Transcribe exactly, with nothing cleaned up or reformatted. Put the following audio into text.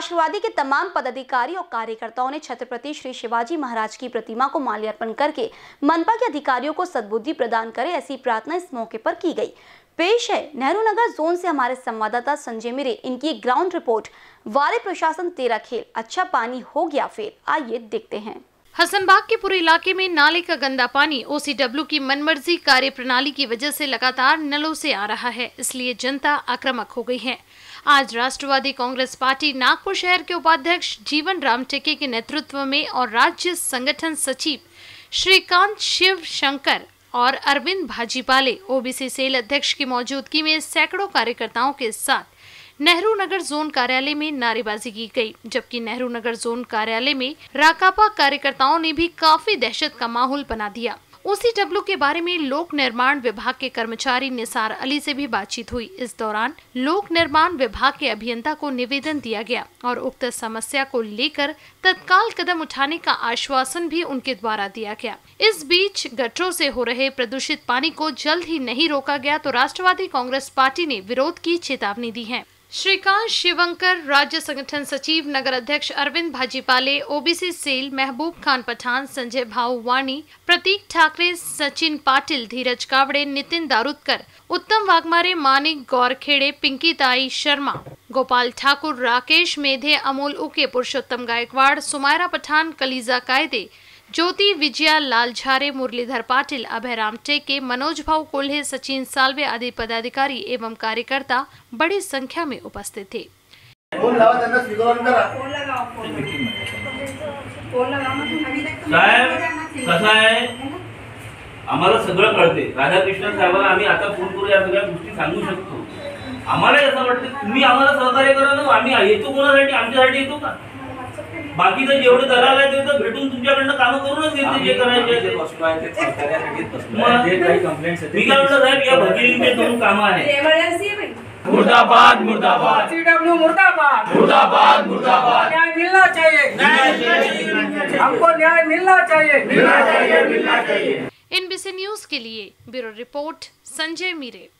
राष्ट्रवादी के तमाम पदाधिकारी और कार्यकर्ताओं ने छत्रपति श्री शिवाजी महाराज की प्रतिमा को माल्यार्पण करके मनपा के अधिकारियों को सद्बुद्धि प्रदान करे, ऐसी प्रार्थना इस मौके पर की गई। पेश है नेहरू नगर जोन से हमारे संवाददाता संजय मीरे, इनकी एक ग्राउंड रिपोर्ट। वाले प्रशासन तेरा खेल, अच्छा पानी हो गया फेल। आइए देखते हैं। हसनबाग के पूरे इलाके में नाले का गंदा पानी ओ सी डब्ल्यू की मनमर्जी कार्य प्रणाली की वजह से लगातार नलों से आ रहा है, इसलिए जनता आक्रामक हो गई है। आज राष्ट्रवादी कांग्रेस पार्टी नागपुर शहर के उपाध्यक्ष जीवन राम टेके के नेतृत्व में और राज्य संगठन सचिव श्रीकांत शिवशंकर और अरविंद भाजीपाले ओबीसी सेल अध्यक्ष की मौजूदगी में सैकड़ों कार्यकर्ताओं के साथ नेहरू नगर जोन कार्यालय में नारेबाजी की गई, जबकि नेहरू नगर जोन कार्यालय में राकापा कार्यकर्ताओं ने भी काफी दहशत का माहौल बना दिया। ओ सी डब्ल्यू के बारे में लोक निर्माण विभाग के कर्मचारी निसार अली से भी बातचीत हुई। इस दौरान लोक निर्माण विभाग के अभियंता को निवेदन दिया गया और उक्त समस्या को लेकर तत्काल कदम उठाने का आश्वासन भी उनके द्वारा दिया गया। इस बीच गटरों से हो रहे प्रदूषित पानी को जल्द ही नहीं रोका गया तो राष्ट्रवादी कांग्रेस पार्टी ने विरोध की चेतावनी दी है। श्रीकांत शिवशंकर, राज्य संगठन सचिव, नगर अध्यक्ष अरविंद भाजीपाले, ओबीसी सेल, महबूब खान पठान, संजय भाऊवानी, प्रतीक ठाकरे, सचिन पाटिल, धीरज कावड़े, नितिन दारूदकर, उत्तम वाघमारे, मानिक गौरखेड़े, पिंकी ताई शर्मा, गोपाल ठाकुर, राकेश मेधे, अमोल उके, पुरुषोत्तम गायकवाड़, सुमैरा पठान, कलीजा कायदे, ज्योति विजया लालझारे, मुरलीधर पटी, अभयराम टेके, मनोज भाव कोल्ह्, सचिन सालवे आदि पदाधिकारी एवं कार्यकर्ता बड़ी संख्या में उपस्थित थे। आम्हाला सगळं कळते, राधा कृष्ण साहेबांना आम्ही आता फोन करून या सगळ्या गोष्टी सांगू शकतो। आम्हाला असं वाटतं तुम्ही आम्हाला सहकार्य करा ना, आम्ही येतो कोणासाठी, आमच्यासाठी येतो का? बाकी तो जेवढे दलाल आहेत ते तर भेटून तुमच्याकडे काम करूनच देते, जे करायचे ते कष्ट आहे ते सरकारने घेत, जे काही कंप्लेंट्स आहेत बिगावलं साहेब या भगिनींनी दोन काम आहे। एमर्जन्सी भाई मुर्दाबाद मुर्दाबाद, सीडब्ल्यू मुर्दाबाद मुर्दाबाद मुर्दाबाद, न्याय मिलना चाहिए, न्याय चाहिए, हमको न्याय मिलना चाहिए, मिलना चाहिए, मिलना चाहिए। एनबीसी न्यूज़ के लिए ब्यूरो रिपोर्ट संजय मीरे।